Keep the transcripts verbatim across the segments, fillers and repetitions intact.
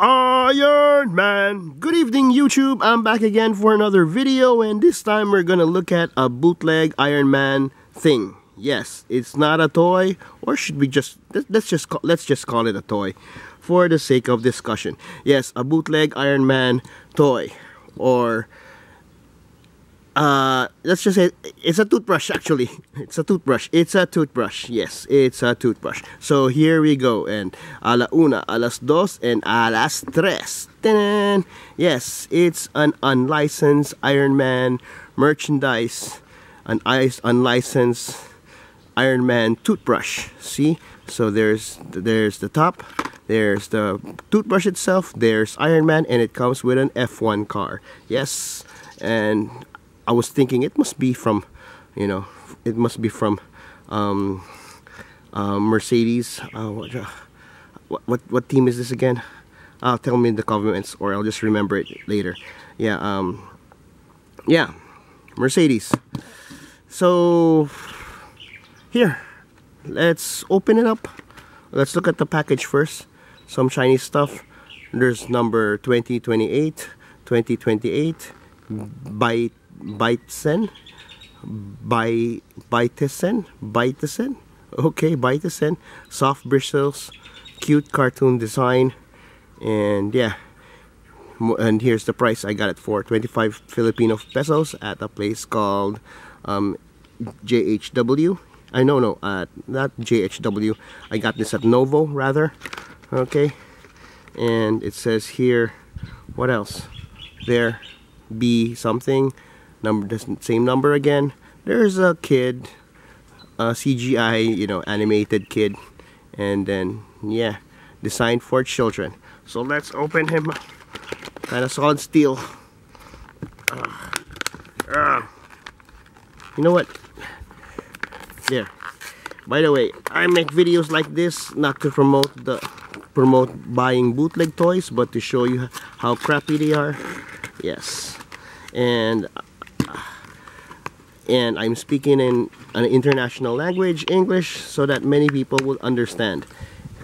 Iron Man! Good evening YouTube, I'm back again for another video, and this time we're gonna look at a bootleg Iron Man thing. Yes, it's not a toy, or should we just, let's just call, let's just call it a toy for the sake of discussion. Yes, a bootleg Iron Man toy, or uh, let's just say it's a toothbrush. Actually, it's a toothbrush. It's a toothbrush. Yes, it's a toothbrush. So here we go. And a la una, a las dos, and a las tres. Ta-da! Yes, it's an unlicensed Iron Man merchandise, an unlicensed Iron Man toothbrush. See, so there's there's the top, there's the toothbrush itself, there's Iron Man, and it comes with an F one car. Yes, and I was thinking it must be from, you know, it must be from um, uh, Mercedes. Uh, what, uh, what what what team is this again? Uh, tell me in the comments, or I'll just remember it later. Yeah, um, yeah, Mercedes. So here, let's open it up. Let's look at the package first. Some shiny stuff. There's number twenty twenty-eight, twenty twenty-eight, by BYTSEN, by BYTSEN, BYTSEN. Okay, BYTSEN. Soft bristles, cute cartoon design, and yeah. And here's the price I got it for: twenty-five Filipino pesos at a place called um, J H W. I know, no, uh, not J H W. I got this at Novo rather. Okay, and it says here, what else? There, B something. Number, same number again. There's a kid, a C G I, you know, animated kid, and then yeah, designed for children. So let's open him up. Kind of solid steel. Uh, uh. You know what? There. By the way, I make videos like this not to promote the promote buying bootleg toys, but to show you how crappy they are. Yes, and. And I'm speaking in an international language, English, so that many people will understand.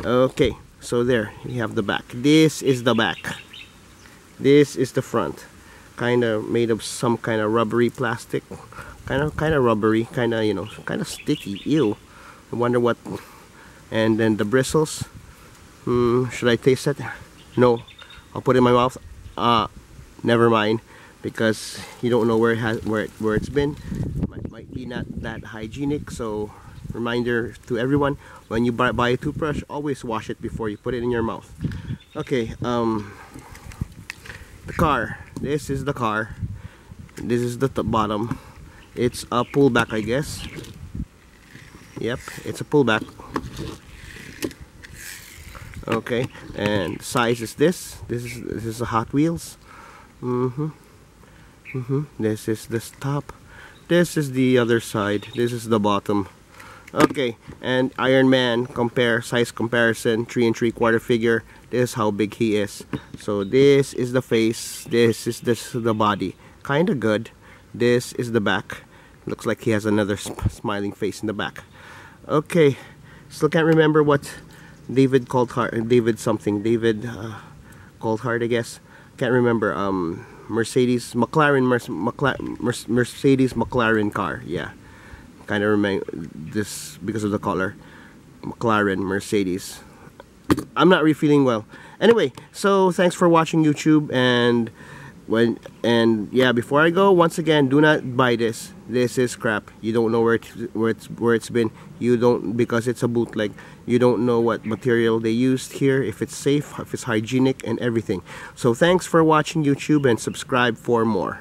Okay, so there you have the back. This is the back. This is the front. Kind of made of some kind of rubbery plastic. Kind of, kind of rubbery. Kind of, you know, kind of sticky. Ew. I wonder what. And then the bristles. Hmm, should I taste it? No. I'll put it in my mouth. Ah, uh, never mind. Because you don't know where it has, where it, where it's been, might, might be not that hygienic. So, reminder to everyone: when you buy, buy a toothbrush, always wash it before you put it in your mouth. Okay, um, the car. This is the car. This is the bottom. It's a pullback, I guess. Yep, it's a pullback. Okay, and size is this. This is this is a Hot Wheels. Mm-hmm. Mm-hmm. This is the top. This is the other side. This is the bottom. Okay, and Iron Man compare size comparison, three and three quarter figure. This is how big he is. So this is the face. This is this is the body. Kind of good. This is the back. Looks like he has another smiling face in the back. Okay, still can't remember what David Coulthard. David something. David uh, Coulthard, I guess. Can't remember. Um. Mercedes McLaren Mercedes, Mercedes McLaren car, yeah, kind of remind this because of the color, McLaren Mercedes. I'm not really feeling well. Anyway, so thanks for watching YouTube, and when and yeah, before I go, once again, do not buy this. This is crap. You don't know where it, where it's where it's been. You don't, because it's a bootleg. You don't know what material they used here, if it's safe, if it's hygienic, and everything. So thanks for watching YouTube, and subscribe for more.